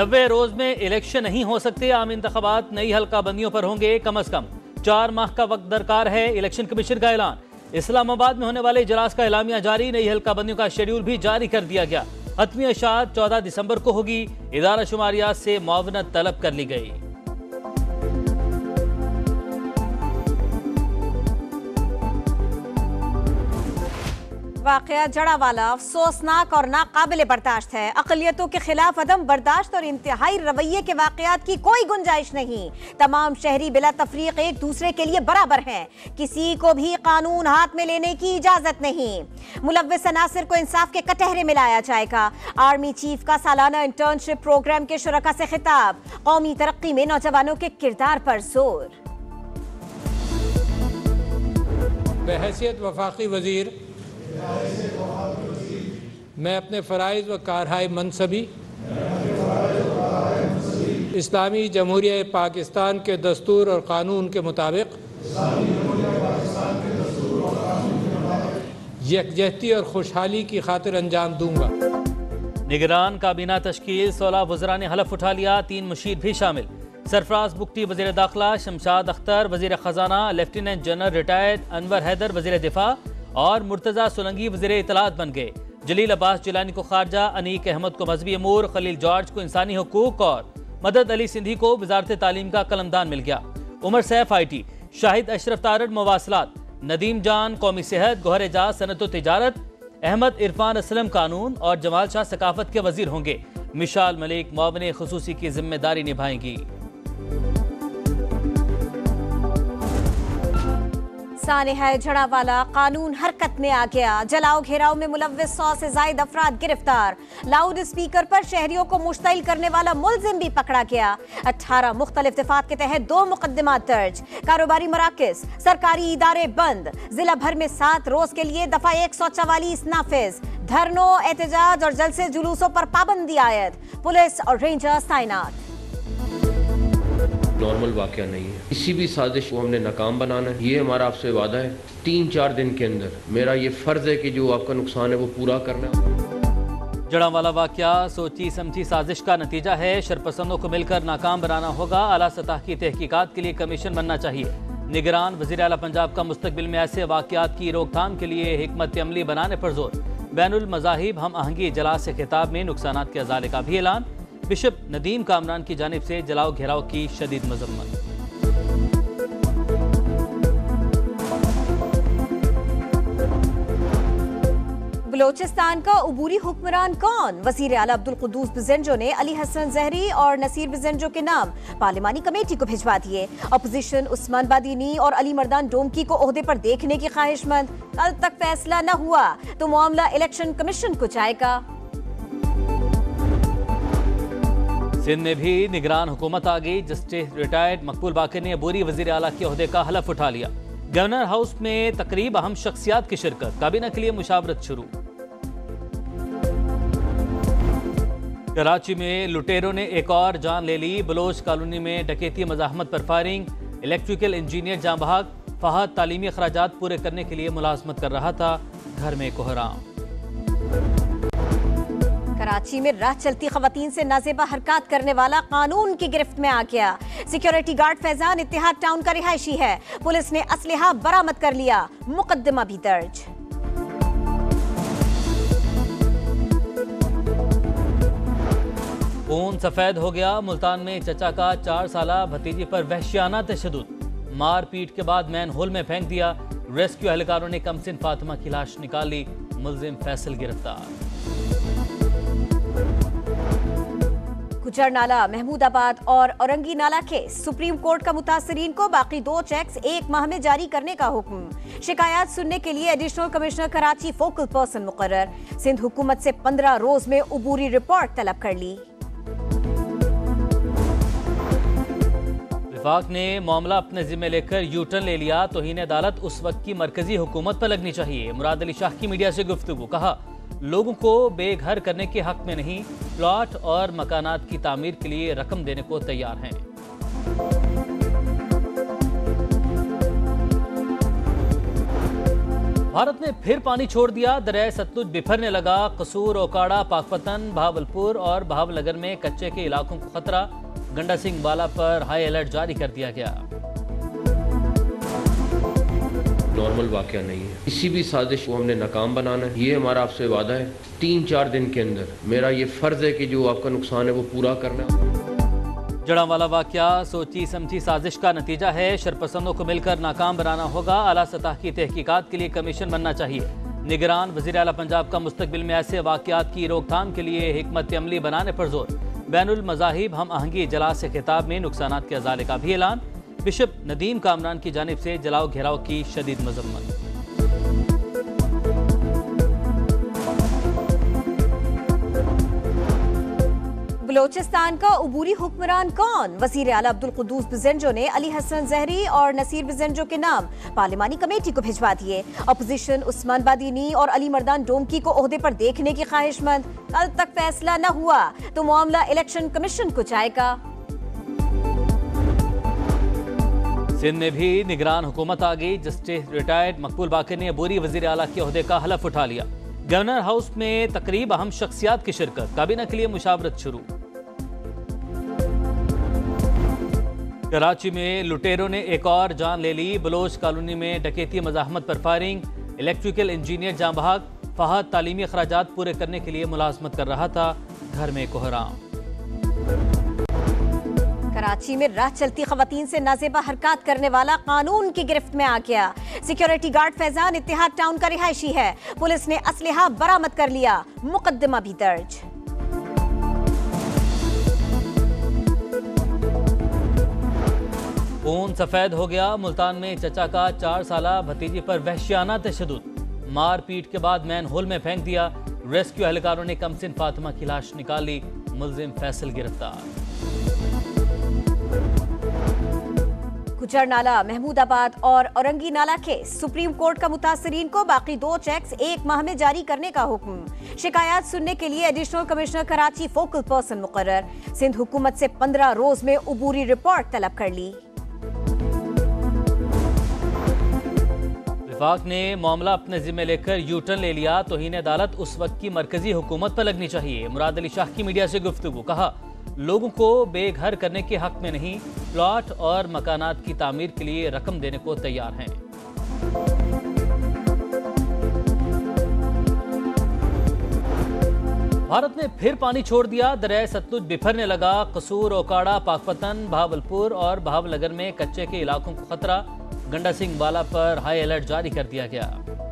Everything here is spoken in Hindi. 90 रोज में इलेक्शन नहीं हो सकते। आम इंतखाबात नई हल्का बंदियों पर होंगे। कम अज कम 4 माह का वक्त दरकार है। इलेक्शन कमीशन का ऐलान। इस्लामाबाद में होने वाले इजलास का एलामिया जारी। नई हल्का बंदियों का शेड्यूल भी जारी कर दिया गया। हतमी अशात 14 दिसंबर को होगी। इदारा शुमारियात से मुआवनत तलब कर ली गई। वाकया जड़ावाला अफसोसनाक और नाकाबिले बर्दाश्त है। अकलियतों के खिलाफ अदम बर्दाश्त और इंतहाई रवैये के वाकयात की कोई गुंजाइश नहीं। तमाम शहरी बिला तफरीक एक दूसरे के लिए बराबर हैं। किसी को भी कानून हाथ में लेने की इजाजत नहीं। मुलव्विस अनासर को इंसाफ के कटहरे में लाया जाएगा। आर्मी चीफ का सालाना इंटर्नशिप प्रोग्राम के शुरका से खिताब। कौमी तरक्की में नौजवानों के किरदार पर जोर। बहैसियत वफाकी वजीर मैं अपने फ़राइज़ व कारहाय मनसबी इस्लामी जमहूरिया पाकिस्तान के दस्तूर और क़ानून के मुताबिक यकजहती और खुशहाली की खातिर अंजाम दूंगा। निगरान काबीना तश्कील 16 वज़रा ने हलफ उठा लिया। 3 मुशीर भी शामिल। सरफराज बुकटी वज़ीर दाखिला, शमशाद अख्तर वज़ीर ख़जाना, lieutenant general retired Anwar Haider वज़ीर दिफा और मुर्तज़ा सोलंगी वज़ीर इतलात बन गए। जलील अब्बास जिलानी को खारजा, अनीक अहमद को मजहबी अमूर, खलील जॉर्ज को इंसानी हकूक और मदद अली सिंधी को वजारत तालीम का कलमदान मिल गया। उमर सैफ IT, शाहिद अशरफ तारड़ मवासलात, नदीम जान कौमी सेहत, गौहर एजाज सनत व तिजारत, अहमद इरफान असलम कानून और जमाल शाह सकाफत के वजीर होंगे। मिशाल मलिक मुआवने खुसूसी की जिम्मेदारी निभाएंगी। सानिहा जड़ावाला कानून हरकत में आ गया। जलाओ घेराव में मुलव्विस 100 से ज्यादा अफराद गिरफ्तार। लाउड स्पीकर पर शहरियों को मुश्तिल करने वाला मुलजिम भी पकड़ा गया। 18 मुख्तलिफ दफात के तहत 2 मुकदमा दर्ज। कारोबारी मराकज, सरकारी इदारे बंद। जिला भर में 7 रोज के लिए दफा 144 नाफिज। धरनों, एहतजाज और जलसे जुलूसों पर पाबंदी आयद। पुलिस और रेंजर्स तैनात। नॉर्मल वाकया नहीं है। किसी भी साजिश को हमने नाकाम बनाना है, ये हमारा आपसे वादा है। 3-4 दिन के अंदर मेरा ये फर्ज है कि जो आपका नुकसान है वो पूरा करना। जड़ावाला वाकया सोची समझी साजिश का नतीजा है। शरपसंदों को मिलकर नाकाम बनाना होगा। आला सतह की तहकीकात के लिए कमीशन बनना चाहिए। निगरान वज़ीर आला पंजाब का मुस्तकबिल में ऐसे वाकयात की रोकथाम के लिए हिकमत अमली बनाने पर जोर। बैनुल मज़ाहिब हम आहंगी इजलास से खिताब में नुकसानात के अज़ाले का भी ऐलान। बिशप नदीम कामरान की जानिब से जलाओ घेराव की शदीद मजम्मत। बलोचिस्तान का अबूरी हुक्मरान कौन? वजीर आला अब्दुल क़ुद्दूस बिज़ेंजो ने अली हसन ज़हरी और नसीर बिज़ेंजो के नाम पार्लिमानी कमेटी को भिजवा दिए। अपोजिशन उस्मान बादीनी और अली मर्दान डोमकी को ओहदे पर देखने की ख्वाहिशमंद। कल तक फैसला न हुआ तो मामला इलेक्शन कमीशन को जाएगा। सिंध में भी निगरान हुकूमत आ गई। जस्टिस रिटायर्ड मकबूल बाकर ने अबूरी वजीर आला के ओहदे का हलफ उठा लिया। गवर्नर हाउस में तकरीब अहम शख्सियात की शिरकत। काबीना के लिए मुशावरत शुरू। कराची में लुटेरों ने एक और जान ले ली। बलोच कॉलोनी में डकैती मज़ाहमत पर फायरिंग। इलेक्ट्रिकल इंजीनियर जाँ बहाक। फहद तालीमी अखराजात पूरे करने के लिए मुलाजमत कर रहा था, घर में कोहराम। कराची में राह चलती खवातीन से नाजेबा हरकत करने वाला कानून की गिरफ्त में आ गया। Security guard Faizan Ittehad town का रिहायशी है। पुलिस ने असलहा बरामद कर लिया, मुकदमा भी दर्ज। खून सफेद हो गया। मुल्तान में चचा का 4 साला भतीजी पर वहशियाना तशद्दुद। मारपीट के बाद मैन होल में फेंक दिया। रेस्क्यू एहलकारों ने कमसिन फातिमा की लाश निकाली। मुलजिम फैसल गिरफ्तार। गुजर नाला, महमूदाबाद और औरंगी नाला केस। सुप्रीम कोर्ट का मुतासरीन को बाकी 2 चेक्स 1 माह में जारी करने का हुक्म। शिकायत सुनने के लिए additional commissioner Karachi focal person मुकर्रर। सिंध हुकूमत से 15 रोज में अबूरी रिपोर्ट तलब कर ली। विभाग ने मामला अपने जिम्मे लेकर यूटर्न ले लिया। तौहीन अदालत उस वक्त की मरकजी हुकूमत पर लगनी चाहिए। मुराद अली शाह की मीडिया से गुफ्तगू। कहा, लोगों को बेघर करने के हक में नहीं, प्लॉट और मकानात की तामीर के लिए रकम देने को तैयार हैं। भारत ने फिर पानी छोड़ दिया, दरियाए सतलुज बिफरने लगा। कसूर, ओकाड़ा, पाकपतन, भावलपुर और भावनगर में कच्चे के इलाकों को खतरा, गंडा सिंह वाला पर हाई अलर्ट जारी कर दिया गया। नॉर्मल वाकया नहीं है, किसी भी साजिश को हमने नाकाम बनाना है, ये हमारा आपसे वादा है। 3-4 दिन के अंदर मेरा ये फर्ज है कि जो आपका नुकसान है वो पूरा करना। जड़ांवाला वाकया सोची समझी साजिश का नतीजा है, शरपसंदों को मिलकर नाकाम बनाना होगा। आला सतह की तहकीकात के लिए कमीशन बनना चाहिए। निगरान वज़ीर आला पंजाब का मुस्तकबिल में ऐसे वाकयात की रोकथाम के लिए हिकमत अमली बनाने पर जोर। बैनुल मज़ाहिब हम आहंगी इजलास से खिताब में नुकसानात के अजाले का भी ऐलान। बिशप नदीम कामरान की जानिब से जलाओ घेराव की शदीद मजम्मत। बलोचिस्तान का अबूरी हुक्मरान कौन? वजीर आला अब्दुल क़ुद्दूस बिज़ेंजो ने अली हसन ज़हरी और नसीर बिज़ेंजो के नाम पार्लिमानी कमेटी को भिजवा दिए। अपोजिशन उस्मान बादीनी और अली मर्दान डोमकी को ओहदे पर देखने की ख्वाहिशमंद। कल तक फैसला न हुआ तो मामला इलेक्शन कमीशन को जाएगा। सिंध में भी निगरान हुकूमत आ गई। जस्टिस रिटायर्ड मकबूल बाकर ने अबूरी वजीर आला के ओहदे का हलफ उठा लिया। गवर्नर हाउस में तकरीब अहम शख्सियात की शिरकत, काबीना के लिए मुशावरत शुरू। कराची में लुटेरों ने एक और जान ले ली। बलोच कॉलोनी में डकैती मज़ाहमत पर फायरिंग, इलेक्ट्रिकल इंजीनियर जाँ बहाक। फहद तालीमी अखराजात पूरे करने के लिए मुलाजमत कर रहा था, घर में कोहराम। कराची में राह चलती खवातीन से नाजेबा हरकत करने वाला कानून की गिरफ्त में आ गया। Security guard Faizan Ittehad town का रिहायशी है, पुलिस ने असलहा बरामद कर लिया, मुकदमा भी दर्ज। खून सफेद हो गया। मुल्तान में चचा का 4 साला भतीजी पर वहशियाना तशद्दुद, मारपीट के बाद मैन होल में फेंक दिया। रेस्क्यू एहलकारों ने कमसिन फातिमा की लाश निकाली, मुलजिम फैसल गिरफ्तार। गुजर नाला, महमूदाबाद और औरंगी नाला केस, सुप्रीम कोर्ट का मुतासरीन को बाकी 2 चेक्स 1 माह में जारी करने का हुक्म। शिकायत सुनने के लिए additional commissioner Karachi focal person मुकर्रर। सिंध हुकूमत से 15 रोज में अबूरी रिपोर्ट तलब कर ली। विभाग ने मामला अपने जिम्मे लेकर यूटर्न ले लिया। तौहीन अदालत उस वक्त की मरकजी हुकूमत पर लगनी चाहिए। मुराद अली शाह की मीडिया से गुफ्तगू, कहा लोगों को बेघर करने के हक में नहीं, प्लाट और मकानात की तामीर के लिए रकम देने को तैयार हैं। भारत ने फिर पानी छोड़ दिया, दरियाए सतलुज बिफरने लगा। कसूर, ओकाड़ा, पाकपतन, भावलपुर और भावनगर में कच्चे के इलाकों को खतरा, गंडा सिंह वाला पर हाई अलर्ट जारी कर दिया गया।